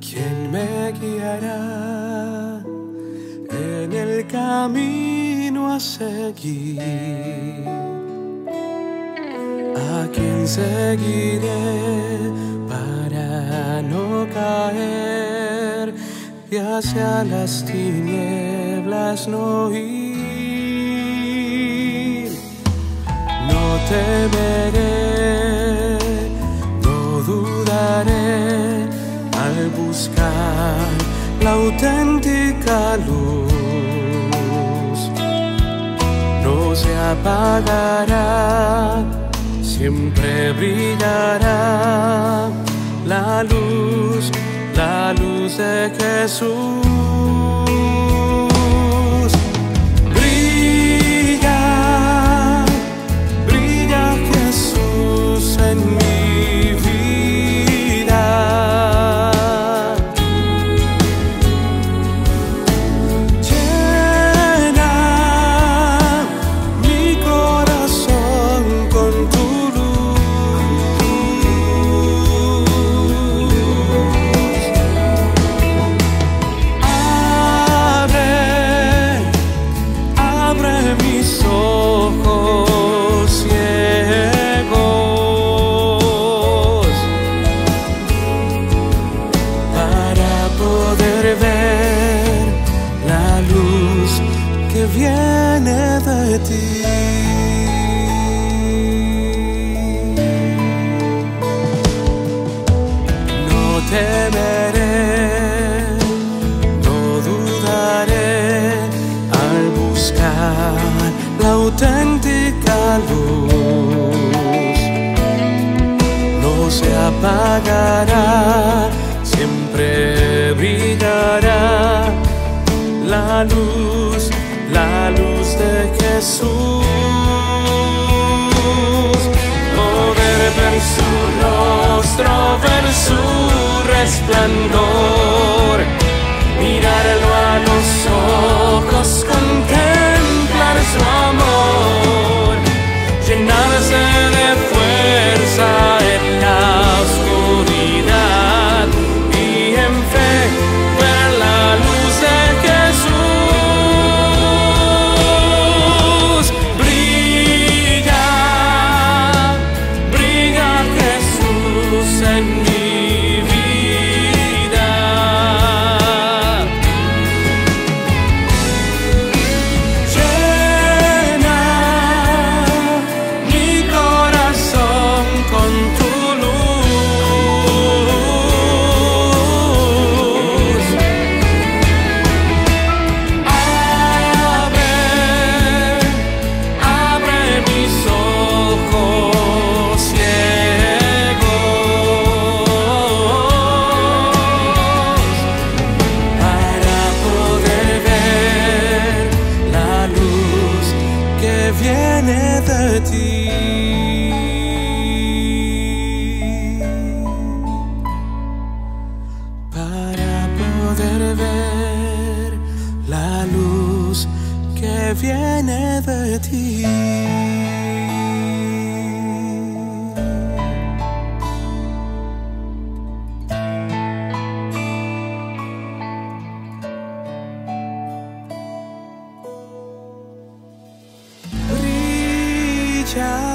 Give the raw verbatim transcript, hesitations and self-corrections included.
quien me guiará en el camino a seguir? ¿A quién seguiré para no caer y hacia las tinieblas no ir? No temeré, no dudaré al buscar la auténtica luz. No se apagará, siempre brillará la luz, la luz de Jesús. Brilla, brilla Jesús en mi vida. Llena mi corazón con tu luz. No se apagará, siempre brillará la luz, la luz de Jesús. Poder ver su rostro, ver su resplandor, mirarlo a los ojos, contemplar su amor, llenarse de fuerza en la oscuridad y en fe ver la luz de Jesús. Brilla, brilla Jesús en mí. Yeah.